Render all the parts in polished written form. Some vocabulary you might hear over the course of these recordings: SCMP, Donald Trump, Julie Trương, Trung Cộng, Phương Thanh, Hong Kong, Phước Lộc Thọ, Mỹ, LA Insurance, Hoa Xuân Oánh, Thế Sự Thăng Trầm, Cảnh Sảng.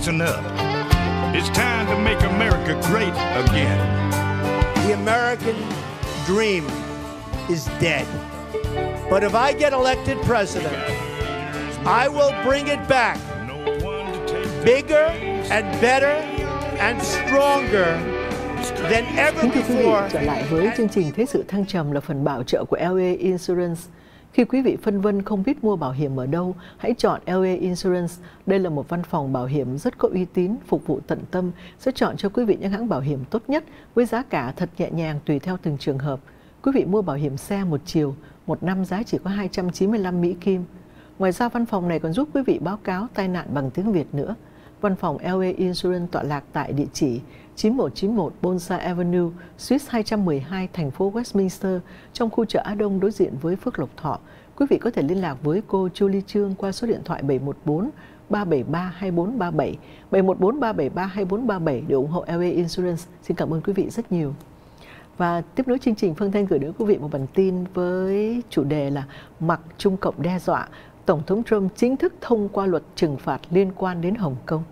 Listen up. It's time to make America great again. The American dream is dead. But if I get elected president, I will bring it back bigger and better and stronger. Quý vị trở lại với chương trình Thế sự thăng trầm là phần bảo trợ của LA Insurance. Khi quý vị phân vân không biết mua bảo hiểm ở đâu, hãy chọn LA Insurance. Đây là một văn phòng bảo hiểm rất có uy tín, phục vụ tận tâm, sẽ chọn cho quý vị những hãng bảo hiểm tốt nhất với giá cả thật nhẹ nhàng tùy theo từng trường hợp. Quý vị mua bảo hiểm xe một chiều, một năm giá chỉ có 295 Mỹ Kim. Ngoài ra văn phòng này còn giúp quý vị báo cáo tai nạn bằng tiếng Việt nữa. Văn phòng LA Insurance tọa lạc tại địa chỉ 9191 Bonsa Avenue, Suite 212, thành phố Westminster, trong khu chợ Á Đông đối diện với Phước Lộc Thọ. Quý vị có thể liên lạc với cô Julie Trương qua số điện thoại 714 373 2437, 714 373 2437 để ủng hộ LA Insurance. Xin cảm ơn quý vị rất nhiều. Và tiếp nối chương trình, Phương Thanh gửi đến quý vị một bản tin với chủ đề là mặc Trung Cộng đe dọa. Tổng thống Trump chính thức thông qua luật trừng phạt liên quan đến Hồng Kông.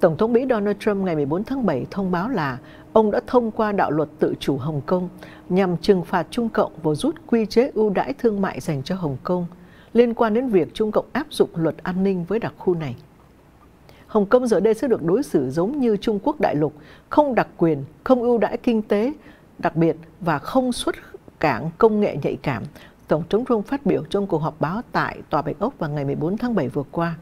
Tổng thống Mỹ Donald Trump ngày 14 tháng 7 thông báo là ông đã thông qua đạo luật tự chủ Hồng Kông nhằm trừng phạt Trung Cộng và rút quy chế ưu đãi thương mại dành cho Hồng Kông liên quan đến việc Trung Cộng áp dụng luật an ninh với đặc khu này. Hồng Kông giờ đây sẽ được đối xử giống như Trung Quốc đại lục, không đặc quyền, không ưu đãi kinh tế đặc biệt và không xuất cảng công nghệ nhạy cảm. Tổng thống Trump phát biểu trong cuộc họp báo tại Tòa Bạch Ốc vào ngày 14 tháng 7 vừa qua.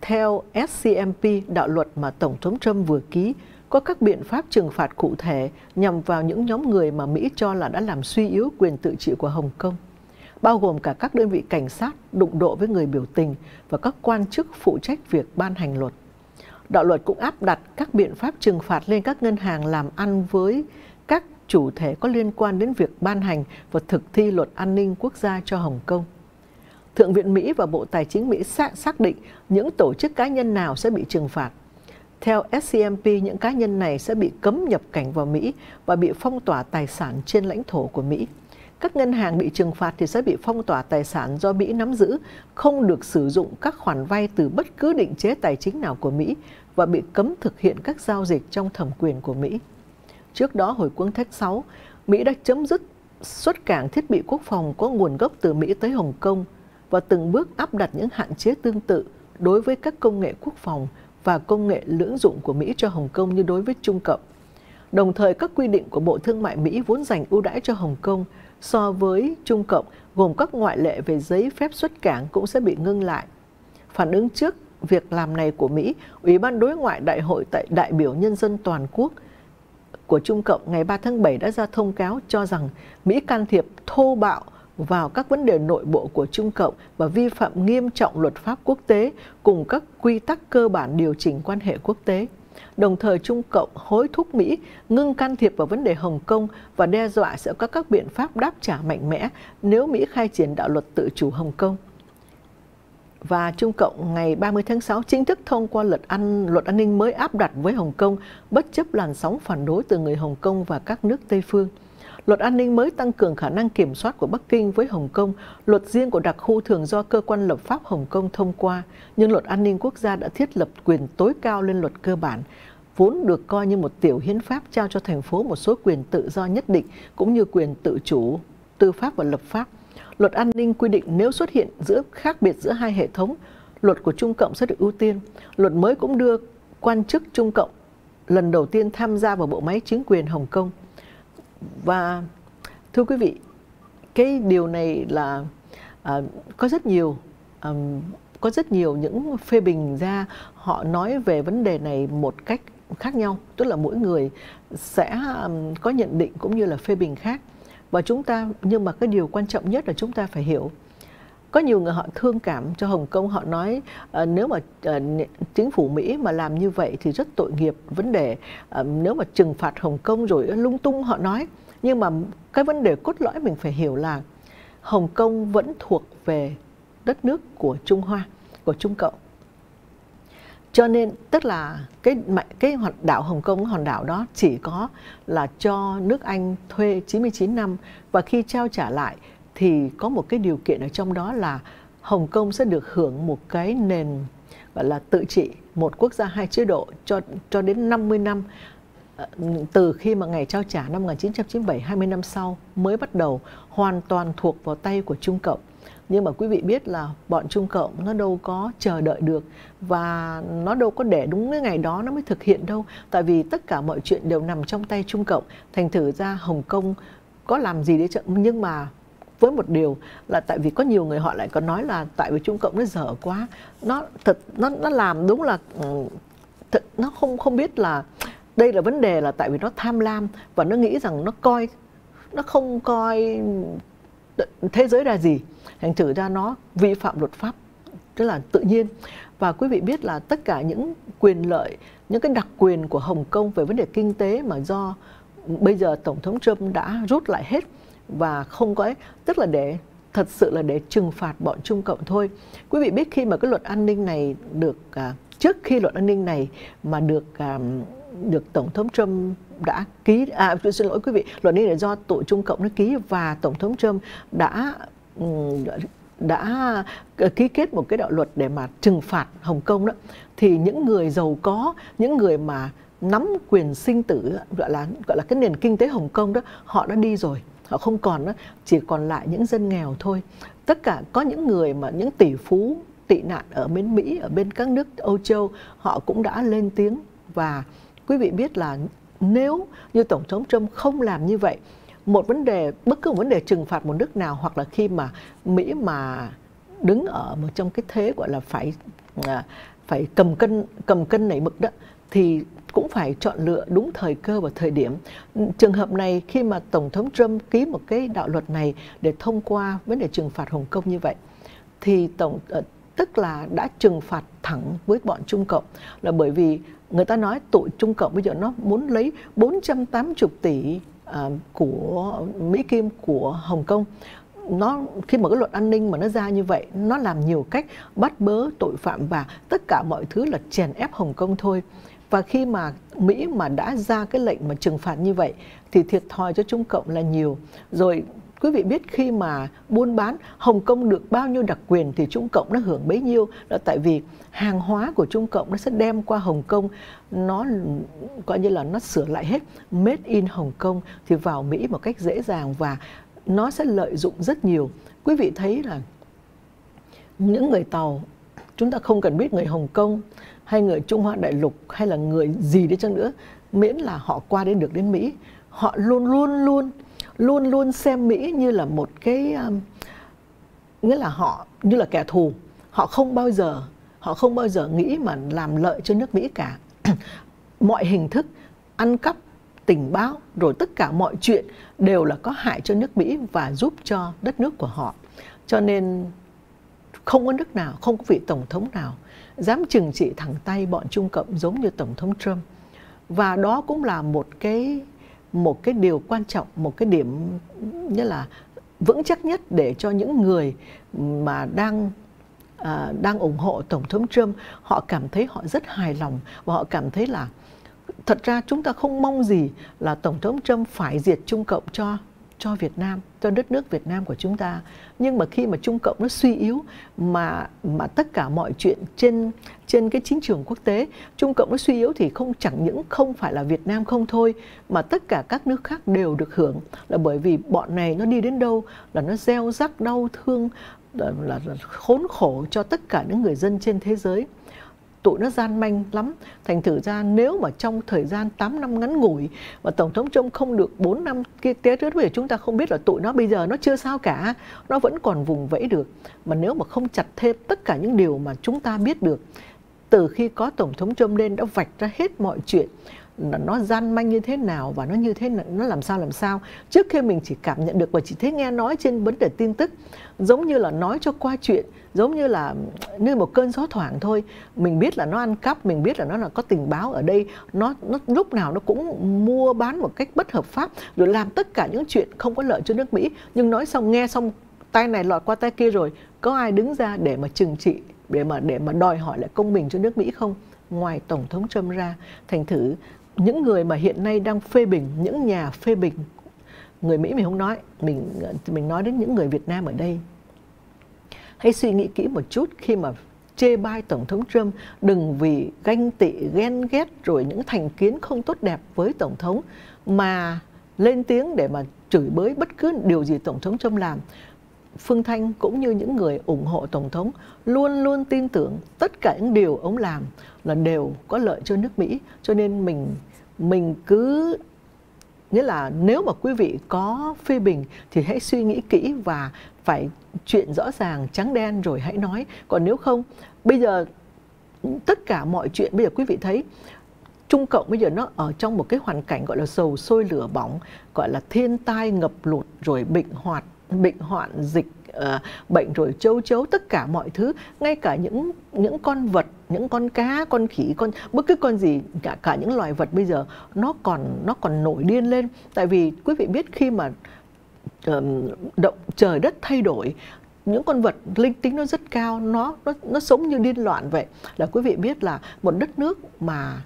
Theo SCMP, đạo luật mà Tổng thống Trump vừa ký có các biện pháp trừng phạt cụ thể nhằm vào những nhóm người mà Mỹ cho là đã làm suy yếu quyền tự trị của Hồng Kông, bao gồm cả các đơn vị cảnh sát đụng độ với người biểu tình và các quan chức phụ trách việc ban hành luật. Đạo luật cũng áp đặt các biện pháp trừng phạt lên các ngân hàng làm ăn với các chủ thể có liên quan đến việc ban hành và thực thi luật an ninh quốc gia cho Hồng Kông. Thượng viện Mỹ và Bộ Tài chính Mỹ xác định những tổ chức cá nhân nào sẽ bị trừng phạt. Theo SCMP, những cá nhân này sẽ bị cấm nhập cảnh vào Mỹ và bị phong tỏa tài sản trên lãnh thổ của Mỹ. Các ngân hàng bị trừng phạt thì sẽ bị phong tỏa tài sản do Mỹ nắm giữ, không được sử dụng các khoản vay từ bất cứ định chế tài chính nào của Mỹ và bị cấm thực hiện các giao dịch trong thẩm quyền của Mỹ. Trước đó, hồi cuối tháng 6, Mỹ đã chấm dứt xuất cảng thiết bị quốc phòng có nguồn gốc từ Mỹ tới Hồng Kông và từng bước áp đặt những hạn chế tương tự đối với các công nghệ quốc phòng và công nghệ lưỡng dụng của Mỹ cho Hồng Kông như đối với Trung Cộng. Đồng thời, các quy định của Bộ Thương mại Mỹ vốn dành ưu đãi cho Hồng Kông so với Trung Cộng gồm các ngoại lệ về giấy phép xuất cảng cũng sẽ bị ngưng lại. Phản ứng trước việc làm này của Mỹ, Ủy ban Đối ngoại Đại hội tại đại biểu Nhân dân Toàn quốc của Trung Cộng ngày 3 tháng 7 đã ra thông cáo cho rằng Mỹ can thiệp thô bạo vào các vấn đề nội bộ của Trung Cộng và vi phạm nghiêm trọng luật pháp quốc tế cùng các quy tắc cơ bản điều chỉnh quan hệ quốc tế. Đồng thời, Trung Cộng hối thúc Mỹ ngưng can thiệp vào vấn đề Hồng Kông và đe dọa sẽ có các biện pháp đáp trả mạnh mẽ nếu Mỹ khai triển đạo luật tự chủ Hồng Kông. Và Trung Cộng ngày 30 tháng 6 chính thức thông qua luật an ninh mới áp đặt với Hồng Kông, bất chấp làn sóng phản đối từ người Hồng Kông và các nước Tây phương. Luật an ninh mới tăng cường khả năng kiểm soát của Bắc Kinh với Hồng Kông. Luật riêng của đặc khu thường do cơ quan lập pháp Hồng Kông thông qua, nhưng luật an ninh quốc gia đã thiết lập quyền tối cao lên luật cơ bản, vốn được coi như một tiểu hiến pháp trao cho thành phố một số quyền tự do nhất định, cũng như quyền tự chủ, tư pháp và lập pháp. Luật an ninh quy định nếu xuất hiện khác biệt giữa hai hệ thống, luật của Trung Cộng sẽ được ưu tiên. Luật mới cũng đưa quan chức Trung Cộng lần đầu tiên tham gia vào bộ máy chính quyền Hồng Kông. Và thưa quý vị, cái điều này là có rất nhiều những phê bình ra họ nói về vấn đề này một cách khác nhau, tức là mỗi người sẽ có nhận định cũng như là phê bình khác. Và nhưng mà cái điều quan trọng nhất là chúng ta phải hiểu. Có nhiều người họ thương cảm cho Hồng Kông, họ nói nếu mà chính phủ Mỹ mà làm như vậy thì rất tội nghiệp. Vấn đề nếu mà trừng phạt Hồng Kông rồi lung tung họ nói. Nhưng mà cái vấn đề cốt lõi mình phải hiểu là Hồng Kông vẫn thuộc về đất nước của Trung Hoa, của Trung Cộng. Cho nên tức là cái hòn đảo Hồng Kông, hòn đảo đó chỉ có là cho nước Anh thuê 99 năm và khi trao trả lại thì có một cái điều kiện ở trong đó là Hồng Kông sẽ được hưởng một cái nền gọi là tự trị một quốc gia hai chế độ cho đến 50 năm từ khi mà ngày trao trả năm 1997, 20 năm sau mới bắt đầu hoàn toàn thuộc vào tay của Trung Cộng. Nhưng mà quý vị biết là bọn Trung Cộng nó đâu có chờ đợi được và nó đâu có để đúng cái ngày đó nó mới thực hiện đâu. Tại vì tất cả mọi chuyện đều nằm trong tay Trung Cộng. Thành thử ra Hồng Kông có làm gì đấy chứ, nhưng mà với một điều là tại vì có nhiều người họ lại còn nói là tại vì Trung Cộng nó dở quá, nó làm đúng là thật, nó không biết là đây là vấn đề là tại vì nó tham lam và nó nghĩ rằng nó không coi thế giới là gì, thành thử ra nó vi phạm luật pháp tức là tự nhiên. Và quý vị biết là tất cả những quyền lợi, những cái đặc quyền của Hồng Kông về vấn đề kinh tế mà do bây giờ Tổng thống Trump đã rút lại hết và không có ấy, tức là để thật sự là để trừng phạt bọn Trung Cộng thôi. Quý vị biết khi mà cái luật an ninh này được trước khi luật an ninh này mà được Tổng thống Trump đã ký, xin lỗi quý vị, luật này là do tụi Trung Cộng nó ký và Tổng thống Trump đã ký kết một cái đạo luật để mà trừng phạt Hồng Kông đó, thì những người giàu có, những người mà nắm quyền sinh tử gọi là cái nền kinh tế Hồng Kông đó, họ đã đi rồi, họ không còn đó, chỉ còn lại những dân nghèo thôi. Tất cả có những người mà những tỷ phú tị nạn ở bên Mỹ, ở bên các nước Âu Châu, họ cũng đã lên tiếng. Và quý vị biết là nếu như Tổng thống Trump không làm như vậy, một vấn đề, bất cứ một vấn đề trừng phạt một nước nào, hoặc là khi mà Mỹ mà đứng ở một trong cái thế gọi là phải cầm cân nảy mực đó, thì cũng phải chọn lựa đúng thời cơ và thời điểm. Trường hợp này khi mà Tổng thống Trump ký một cái đạo luật này để thông qua vấn đề trừng phạt Hồng Kông như vậy, thì tức là đã trừng phạt thẳng với bọn Trung Cộng, là bởi vì người ta nói tụi Trung Cộng bây giờ nó muốn lấy 480 tỷ của Mỹ Kim của Hồng Kông. Nó khi mà cái luật an ninh mà nó ra như vậy, nó làm nhiều cách bắt bớ tội phạm và tất cả mọi thứ là chèn ép Hồng Kông thôi. Và khi mà Mỹ mà đã ra cái lệnh mà trừng phạt như vậy thì thiệt thòi cho Trung Cộng là nhiều. Rồi quý vị biết khi mà buôn bán, Hồng Kông được bao nhiêu đặc quyền thì Trung Cộng nó hưởng bấy nhiêu. Đó tại vì hàng hóa của Trung Cộng nó sẽ đem qua Hồng Kông, nó coi như là nó sửa lại hết, made in Hồng Kông thì vào Mỹ một cách dễ dàng và nó sẽ lợi dụng rất nhiều. Quý vị thấy là những người Tàu, chúng ta không cần biết người Hồng Kông hay người Trung Hoa đại lục hay là người gì đấy chăng nữa, miễn là họ qua đến được đến Mỹ, họ luôn luôn xem Mỹ như là một cái, nghĩa là họ như là kẻ thù, họ không bao giờ nghĩ mà làm lợi cho nước Mỹ cả. Mọi hình thức ăn cắp tình báo rồi tất cả mọi chuyện đều là có hại cho nước Mỹ và giúp cho đất nước của họ. Cho nên không có nước nào, không có vị tổng thống nào dám trừng trị thẳng tay bọn Trung Cộng giống như Tổng thống Trump. Và đó cũng là một cái điều quan trọng, một cái điểm như là vững chắc nhất để cho những người mà đang ủng hộ Tổng thống Trump, họ cảm thấy họ rất hài lòng và họ cảm thấy là thật ra chúng ta không mong gì là Tổng thống Trump phải diệt Trung Cộng cho Việt Nam, cho đất nước Việt Nam của chúng ta. Nhưng mà khi mà Trung Cộng nó suy yếu mà tất cả mọi chuyện trên cái chính trường quốc tế, Trung Cộng nó suy yếu thì chẳng những không phải là Việt Nam không thôi, mà tất cả các nước khác đều được hưởng, là bởi vì bọn này nó đi đến đâu là nó gieo rắc đau thương, là khốn khổ cho tất cả những người dân trên thế giới. Tụi nó gian manh lắm, thành thử ra nếu mà trong thời gian 8 năm ngắn ngủi mà Tổng thống Trump không được 4 năm kia té rớt, bây giờ chúng ta không biết là tụi nó bây giờ nó chưa sao cả, nó vẫn còn vùng vẫy được. Mà nếu mà không chặt thêm tất cả những điều mà chúng ta biết được từ khi có Tổng thống Trump lên, đã vạch ra hết mọi chuyện là nó gian manh như thế nào và nó như thế nào, nó làm sao. Trước khi mình chỉ cảm nhận được và chỉ thấy nghe nói trên vấn đề tin tức, giống như là nói cho qua chuyện, giống như là như một cơn gió thoảng thôi. Mình biết là nó ăn cắp, mình biết là nó là có tình báo ở đây, nó lúc nào nó cũng mua bán một cách bất hợp pháp, rồi làm tất cả những chuyện không có lợi cho nước Mỹ. Nhưng nói xong, nghe xong, tay này lọt qua tay kia rồi, có ai đứng ra để mà trừng trị, để mà đòi hỏi lại công bình cho nước Mỹ không? Ngoài Tổng thống Trump ra. Thành thử những người mà hiện nay đang phê bình, những nhà phê bình người Mỹ mình không nói, mình nói đến những người Việt Nam ở đây, hãy suy nghĩ kỹ một chút khi mà chê bai Tổng thống Trump, đừng vì ganh tị, ghen ghét rồi những thành kiến không tốt đẹp với Tổng thống mà lên tiếng để mà chửi bới bất cứ điều gì Tổng thống Trump làm. Phương Thanh cũng như những người ủng hộ Tổng thống luôn luôn tin tưởng tất cả những điều ông làm là đều có lợi cho nước Mỹ. Cho nên mình cứ... Nghĩa là nếu mà quý vị có phê bình thì hãy suy nghĩ kỹ và phải chuyện rõ ràng trắng đen rồi hãy nói. Còn nếu không, bây giờ tất cả mọi chuyện bây giờ quý vị thấy Trung Cộng bây giờ nó ở trong một cái hoàn cảnh gọi là dầu sôi lửa bỏng, gọi là thiên tai ngập lụt rồi bệnh hoạn, dịch, bệnh rồi châu chấu, tất cả mọi thứ, ngay cả những con vật, những con cá, con khỉ, bất cứ con gì, cả những loài vật bây giờ nó còn nổi điên lên. Tại vì quý vị biết khi mà trời đất thay đổi, những con vật linh tính nó rất cao, nó sống như điên loạn vậy. Là quý vị biết là một đất nước mà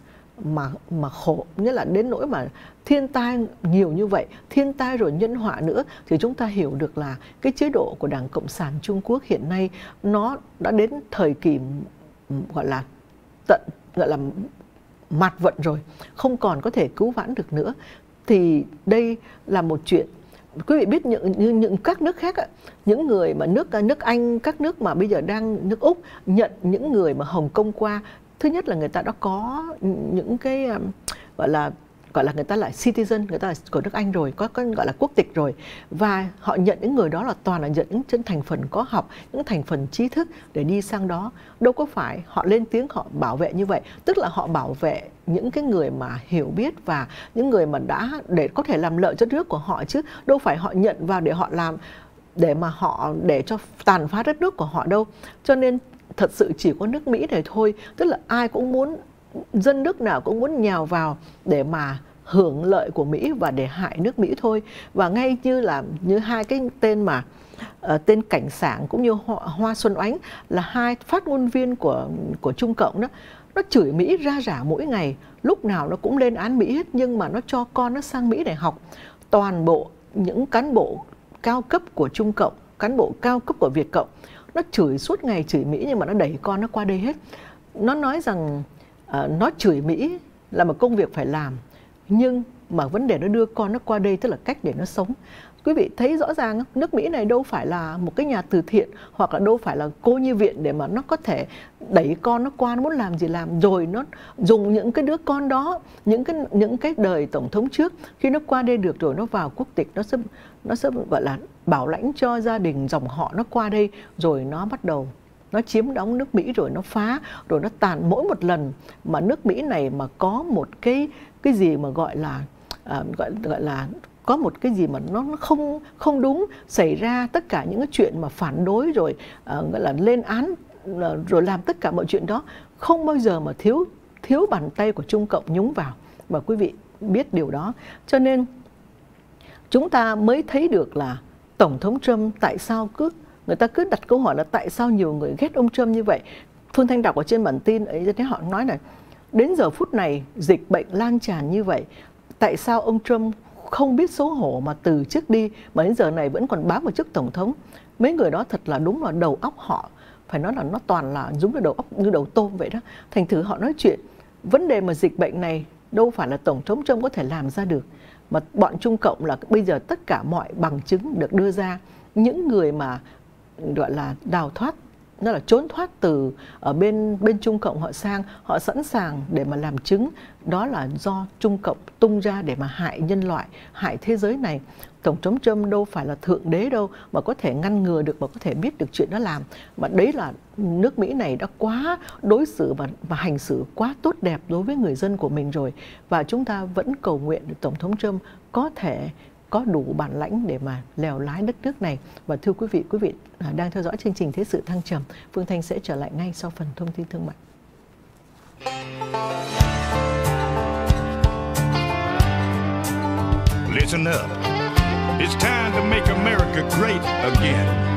khổ, nghĩa là đến nỗi mà thiên tai nhiều như vậy, thiên tai rồi nhân họa nữa, thì chúng ta hiểu được là cái chế độ của Đảng Cộng sản Trung Quốc hiện nay nó đã đến thời kỳ gọi là mạt vận rồi, không còn có thể cứu vãn được nữa. Thì đây là một chuyện quý vị biết, những các nước khác, những người mà nước Anh, các nước mà bây giờ đang nước Úc nhận những người mà Hồng Kông qua, thứ nhất là người ta đã có những cái gọi là người ta là citizen, người ta là của nước Anh rồi, có gọi là quốc tịch rồi, và họ nhận những người đó là toàn là nhận những chân thành phần có học, những thành phần trí thức để đi sang đó. Đâu có phải họ lên tiếng họ bảo vệ như vậy, tức là họ bảo vệ những cái người mà hiểu biết và những người mà đã để có thể làm lợi cho nước của họ, chứ đâu phải họ nhận vào để họ làm, để mà họ để cho tàn phá đất nước của họ đâu. Cho nên thật sự chỉ có nước Mỹ này thôi, tức là ai cũng muốn, dân nước nào cũng muốn nhào vào để mà hưởng lợi của Mỹ và để hại nước Mỹ thôi. Và ngay như hai cái tên mà tên Cảnh Sảng cũng như Hoa Xuân Oánh là hai phát ngôn viên của Trung Cộng đó, nó chửi Mỹ ra rả mỗi ngày, lúc nào nó cũng lên án Mỹ hết, nhưng mà nó cho con nó sang Mỹ để học. Toàn bộ những cán bộ cao cấp của Trung Cộng, cán bộ cao cấp của Việt Cộng, nó chửi suốt ngày chửi Mỹ, nhưng mà nó đẩy con nó qua đây hết. Nó nói rằng nó chửi Mỹ là một công việc phải làm, nhưng mà vấn đề nó đưa con nó qua đây tức là cách để nó sống. Quý vị thấy rõ ràng nước Mỹ này đâu phải là một cái nhà từ thiện, hoặc là đâu phải là cô nhi viện để mà nó có thể đẩy con nó qua, nó muốn làm gì làm. Rồi nó dùng những cái đứa con đó, những cái đời tổng thống trước, khi nó qua đây được rồi nó vào quốc tịch, nó sẽ gọi là bảo lãnh cho gia đình dòng họ nó qua đây, rồi nó bắt đầu nó chiếm đóng nước Mỹ, rồi nó phá, rồi nó tàn. Mỗi một lần mà nước Mỹ này mà có một cái gì mà gọi là có một cái gì mà nó không đúng xảy ra, tất cả những cái chuyện mà phản đối rồi gọi là lên án rồi làm tất cả mọi chuyện đó, không bao giờ mà thiếu bàn tay của Trung Cộng nhúng vào, và quý vị biết điều đó. Cho nên chúng ta mới thấy được là Tổng thống Trump, tại sao người ta cứ đặt câu hỏi là tại sao nhiều người ghét ông Trump như vậy. Phương Thanh đọc ở trên bản tin ấy, thế họ nói này, đến giờ phút này dịch bệnh lan tràn như vậy, tại sao ông Trump không biết xấu hổ mà từ trước đi, mà đến giờ này vẫn còn bám vào chức tổng thống. Mấy người đó thật là đúng là đầu óc họ, phải nói là nó toàn là giống như đầu óc như đầu tôm vậy đó. Thành thử họ nói chuyện vấn đề mà dịch bệnh này đâu phải là Tổng thống Trump có thể làm ra được, mà bọn Trung Cộng là bây giờ tất cả mọi bằng chứng được đưa ra, những người mà gọi là đào thoát, nó là trốn thoát từ ở bên Trung Cộng họ sang, họ sẵn sàng để mà làm chứng đó là do Trung Cộng tung ra để mà hại nhân loại, hại thế giới này. Tổng thống Trump đâu phải là thượng đế đâu mà có thể ngăn ngừa được, mà có thể biết được chuyện đó làm. Mà đấy là nước Mỹ này đã quá đối xử và hành xử quá tốt đẹp đối với người dân của mình rồi, và chúng ta vẫn cầu nguyện được Tổng thống Trump có thể có đủ bản lãnh để mà lèo lái đất nước này. Và thưa quý vị đang theo dõi chương trình Thế sự thăng trầm. Phương Thanh sẽ trở lại ngay sau phần thông tin thương mại. Listen up. It's time to make America great again.